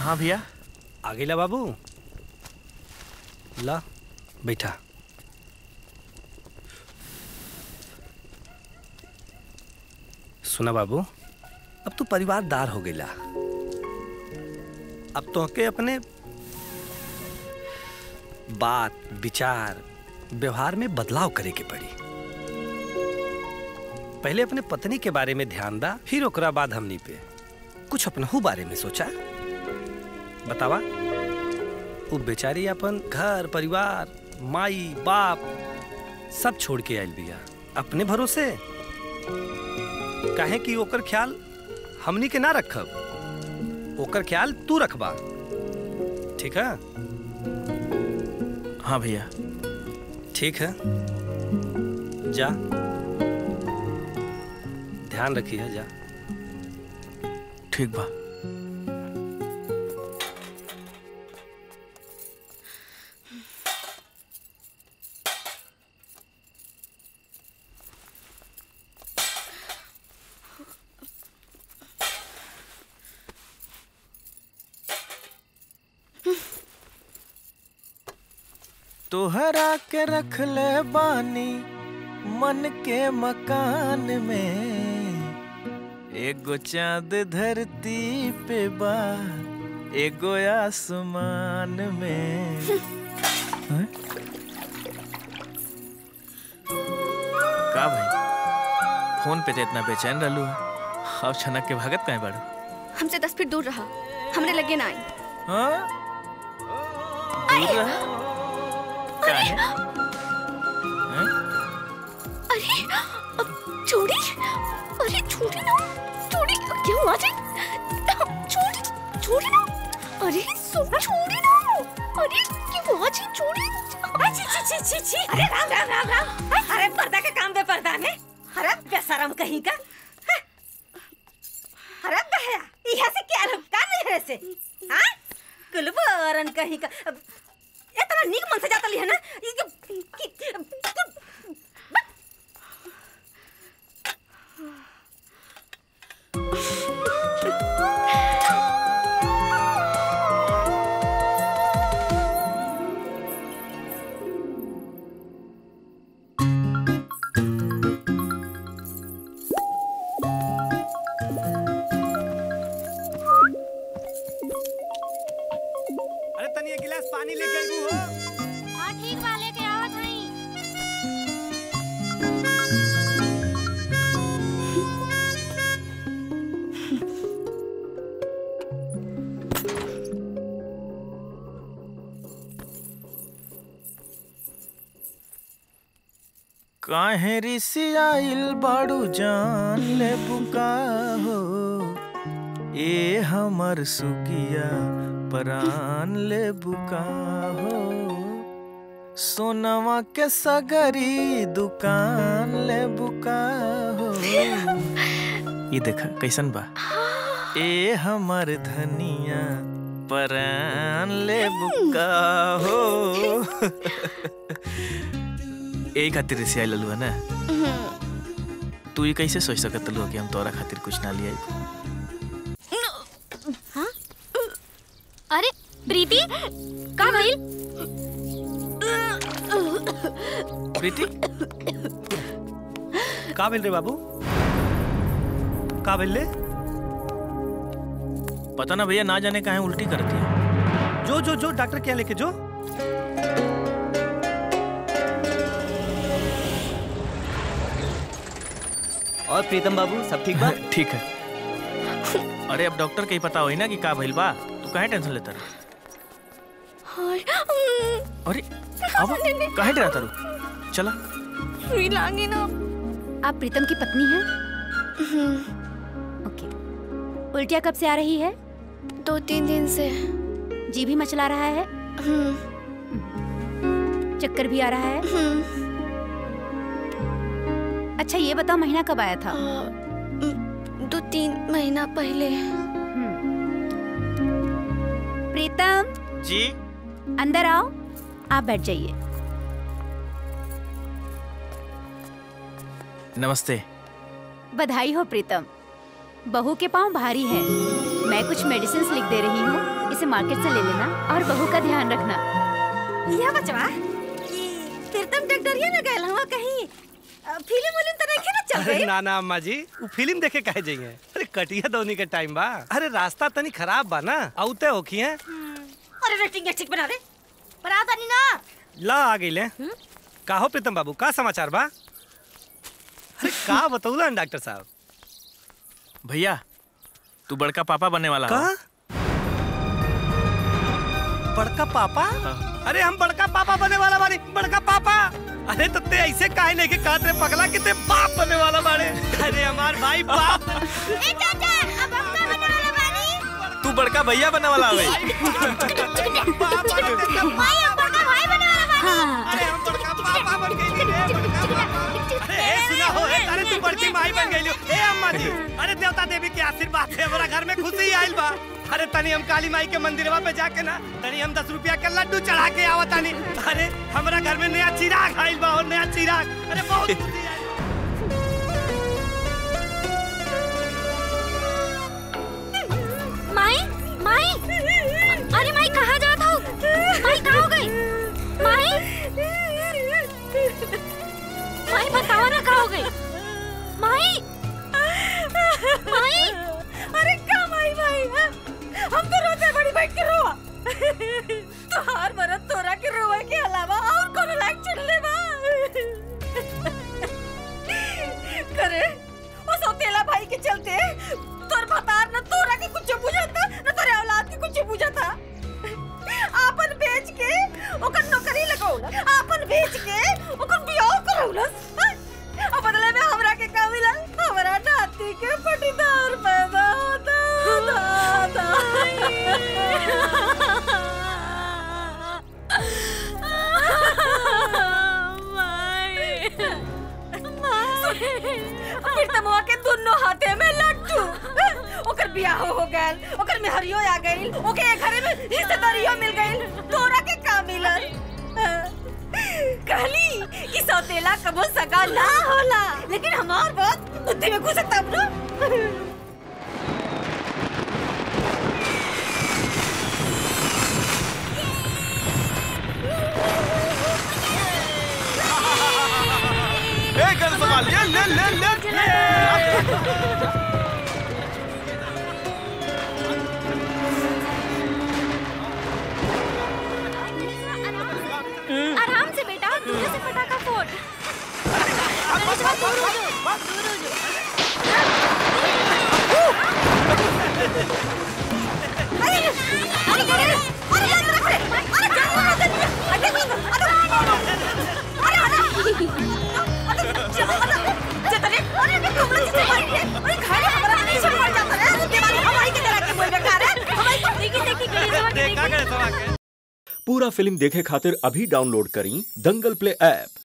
हाँ भैया आगे ला बाबू ला बैठा। सुना बाबू अब तू परिवारदार हो गई ला, अब तो के अपने बात विचार व्यवहार में बदलाव करे के पड़ी। पहले अपने पत्नी के बारे में ध्यान दा, फिर ओकरा बाद हमनी पे कुछ अपनहु बारे में सोचा। बतावा वो बेचारी अपन घर परिवार माई बाप सब छोड़ के आयल बिया अपने भरोसे, काहे कि ओकर ख्याल हमनी के ना रखब, ओकर ख्याल तू रखबा, ठीक है? हाँ भैया ठीक है, जा ध्यान रखिए, जा ठीक बा। तोहरा के रखले बानी मन के मकान में, एगो चांद धरती पे बा एगो आसमान में। का भाई फोन पे तो इतना बेचैन रहलू, अब छनक के भागत कहीं बाड़ू? हमसे 10 फीट दूर रहा, हमरे लगे ना आई। दूर रहा? अरे, छोड़ी, अरे छोड़ी ना, छोड़ी क्या हुआ जी? छोड़ी, छोड़ी ना, अरे छोड़ी ना, अरे क्या हुआ जी? छोड़ी, छी, अरे राम, अरे पर्दा का काम बे पर्दा में, अरे बेशरम कहीं का, अरे बहया, यहाँ से क्या रखता नहीं है ऐसे, हाँ? कुलबरन कहीं का इतना नीक मन से जाता ली है ना काहे रिसियाइल बाड़ू जान ले बुका हो, ए हमर सुखिया परान ले बुका हो, सोनवा के सगरी दुकान ले बुका हो। ये देखा कैसन बा, ए हमर धनिया परान ले बुका हो। एक खातिर रिसिया ललू है ना तू, ये कैसे सोच सकत लू कि हम तोरा खातिर कुछ ना लिया? हाँ? अरे प्रीति का भइल? प्रीति का भइल रे बाबू, का भइल ले? पता ना भैया, ना जाने काहे उल्टी करती है। जो डॉक्टर क्या लेके जो। और प्रीतम बाबू सब ठीक बा? ठीक है। अरे अब डॉक्टर के ही पता होई ना कि का भइल बा, तू काहे टेंशन लेता रे? अरे अब काहे डराता रू, चला रुई लागे ना। आप प्रीतम की पत्नी हैं? ओके। उल्टियाँ कब से आ रही है? 2-3 दिन से। जी भी मचला रहा है? चक्कर भी आ रहा है? अच्छा ये बताओ महीना कब आया था? 2-3 महीना पहले। प्रीतम जी अंदर आओ, आप बैठ जाइए। नमस्ते। बधाई हो प्रीतम, बहू के पाँव भारी हैं, मैं कुछ मेडिसिन लिख दे रही हूँ, से मार्केट से ले लेना और बहू का ध्यान रखना। यह बचवा प्रीतम डॉक्टरिया ना गए हवा कहीं फिल्म उलिम तो नहीं ना चल रही। ना ना अम्मा जी वो फिल्म देखे काहे जाइए। अरे कटिया दौनी के टाइम बा। अरे रास्ता तनी खराब बा ना औते होखी है। अरे रेटिंग ठीक बना दे पर आ तनी ना ला आ गइले। काहो प्रीतम बाबू का समाचार बा? अरे का बताऊला डॉक्टर साहब। भैया तू बड़का पापा बनने वाला है। बड़का पापा? हाँ। अरे हम बड़का पापा बनने वाला बारे। बड़का पापा? अरे तो ते ऐसे काहे लेके काट रे पगला कि ते बाप बनने वाला बारे। अरे हमार भाई बाप। ए चाचा अब हम का बनने वाला बानी? तू बड़का भैया बनने वाला है। अरे हम बड़का पापा बन गए। ए सुना हो ए अरे तू बड़की माई बन गइलो। ए अम्मा जी अरे देवता देवी के आशीर्वाद से हमरा घर में खुशी आइल बा। अरे तनी हम काली माई के मंदिरवा पे जाके ना तनी हम 10 रुपया के लड्डू चढ़ा के आवत तनी। अरे हमरा घर में नया चिराग आइल बा और नया चिराग अरे बहुत खुशी आइल। माई माई अरे माई कहां जात हो? माई कहां हो गई? माई माई बताओ ना कहाँ हो गई? माई माई अरे क्या माई भाई हम तो रोते बड़ी बैठ के रोवा। तो हर मरद तोरा के रोवा के अलावा और कौन लाइक चलने बा? करे वो सौतेला भाई के चलते तोर भतार ना तोरा के कुछ बुझाता ना तोरे औलाद के कुछ बुझाता। आपन बेच के ओकर नौकरी लगाउला आपन बेच के ओकर बियाह कराउला और बदले में हमरा के का मिला? हमरा नाती के पटीदार पैदा होता दादा। फिर तमुआ के दोनों हाथे में लड्डू ओकर बियाह हो गइल ओकर मेहरियो आ गइल ओके घरे में हिस्सेदारियो मिल गइल तोरा के का मिलल? कहली कि सौतेला कबो सगा ना होला लेकिन हमार बात बुद्धि में घुस सकता अपना। ए गन संभाल ले ले ले ले आराम से बेटा दूर से पटाखा फोड़। पूरा फिल्म देखे खातिर अभी डाउनलोड करें दंगल प्ले ऐप।